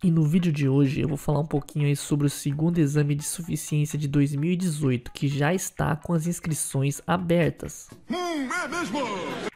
E no vídeo de hoje eu vou falar um pouquinho aí sobre o segundo exame de suficiência de 2018, que já está com as inscrições abertas. É mesmo?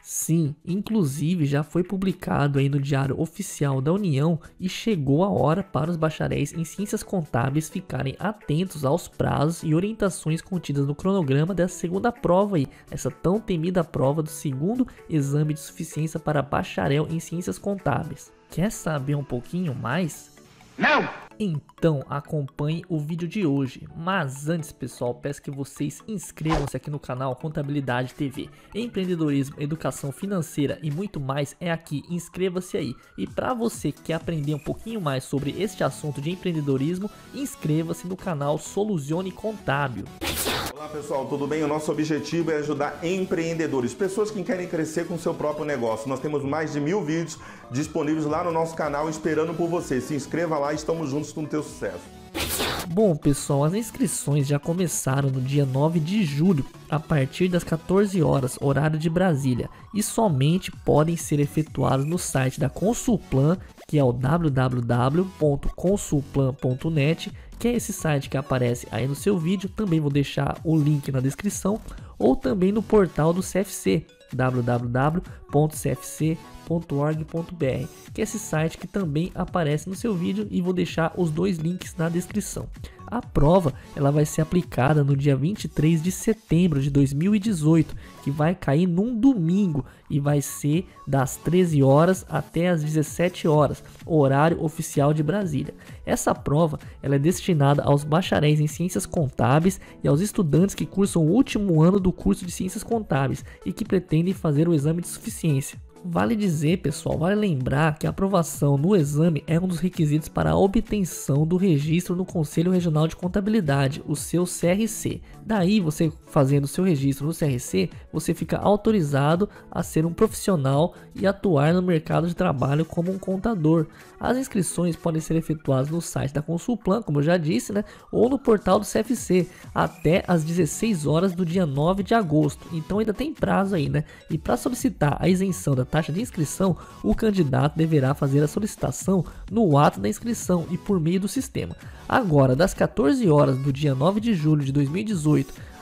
Sim, inclusive já foi publicado aí no Diário Oficial da União e chegou a hora para os bacharéis em Ciências Contábeis ficarem atentos aos prazos e orientações contidas no cronograma dessa segunda prova aí, essa tão temida prova do segundo exame de suficiência para bacharel em Ciências Contábeis. Quer saber um pouquinho mais? Não! Então acompanhe o vídeo de hoje, mas antes pessoal, peço que vocês inscrevam-se aqui no canal Contabilidade TV. Empreendedorismo, educação financeira e muito mais é aqui, inscreva-se aí. E para você que quer aprender um pouquinho mais sobre este assunto de empreendedorismo, inscreva-se no canal Soluzione Contábil. Olá pessoal, tudo bem? O nosso objetivo é ajudar empreendedores, pessoas que querem crescer com o seu próprio negócio. Nós temos mais de 1000 vídeos disponíveis lá no nosso canal esperando por você. Se inscreva lá e estamos juntos com o teu sucesso. Bom pessoal, as inscrições já começaram no dia 9 de julho, a partir das 14 horas, horário de Brasília, e somente podem ser efetuadas no site da Consulplan, que é o www.consulplan.net, que é esse site que aparece aí no seu vídeo, também vou deixar o link na descrição, ou também no portal do CFC, www.cfc.org.br, que é esse site que também aparece no seu vídeo e vou deixar os dois links na descrição. A prova ela vai ser aplicada no dia 23 de setembro de 2018, que vai cair num domingo e vai ser das 13 horas até as 17 horas, horário oficial de Brasília. Essa prova ela é destinada aos bacharéis em Ciências Contábeis e aos estudantes que cursam o último ano do curso de Ciências Contábeis e que pretendem fazer o exame de suficiência. Vale dizer, pessoal, vale lembrar que a aprovação no exame é um dos requisitos para a obtenção do registro no Conselho Regional de Contabilidade, o seu CRC. Daí, você fazendo o seu registro no CRC, você fica autorizado a ser um profissional e atuar no mercado de trabalho como um contador. As inscrições podem ser efetuadas no site da Consulplan, como eu já disse, né? Ou no portal do CFC, até às 16 horas do dia 9 de agosto. Então, ainda tem prazo aí, né? E para solicitar a isenção da taxa de inscrição, o candidato deverá fazer a solicitação no ato da inscrição e por meio do sistema. Agora, das 14 horas do dia 9 de julho de 2018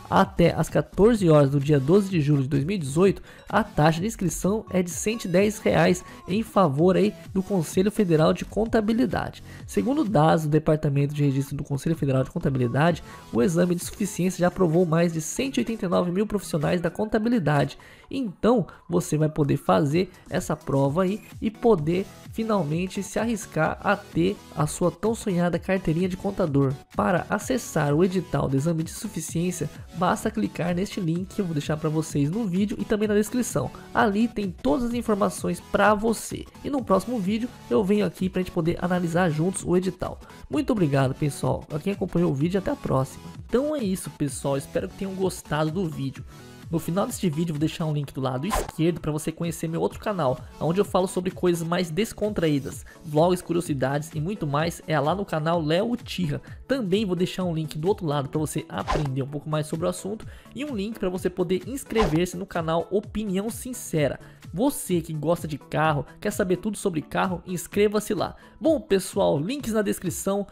até as 14 horas do dia 12 de julho de 2018, a taxa de inscrição é de R$ 110,00 em favor aí do Conselho Federal de Contabilidade. Segundo dados do Departamento de Registro do Conselho Federal de Contabilidade, o exame de suficiência já aprovou mais de 189 mil profissionais da contabilidade. Então, você vai poder fazer essa prova aí e poder finalmente se arriscar a ter a sua tão sonhada carteirinha de contador. Para acessar o edital do exame de suficiência, basta clicar neste link que eu vou deixar para vocês no vídeo e também na descrição. Ali tem todas as informações para você. E no próximo vídeo eu venho aqui para a gente poder analisar juntos o edital. Muito obrigado pessoal, a quem acompanhou o vídeo, até a próxima. Então é isso pessoal, espero que tenham gostado do vídeo. No final deste vídeo vou deixar um link do lado esquerdo para você conhecer meu outro canal, onde eu falo sobre coisas mais descontraídas, vlogs, curiosidades e muito mais, é lá no canal Leo Uchiha. Também vou deixar um link do outro lado para você aprender um pouco mais sobre o assunto e um link para você poder inscrever-se no canal Opinião Sincera. Você que gosta de carro, quer saber tudo sobre carro, inscreva-se lá. Bom pessoal, links na descrição.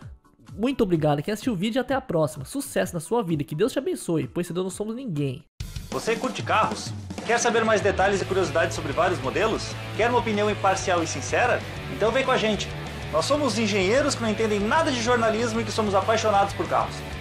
Muito obrigado que assistiu o vídeo e até a próxima. Sucesso na sua vida, que Deus te abençoe, pois senão não somos ninguém. Você curte carros? Quer saber mais detalhes e curiosidades sobre vários modelos? Quer uma opinião imparcial e sincera? Então vem com a gente. Nós somos engenheiros que não entendem nada de jornalismo e que somos apaixonados por carros.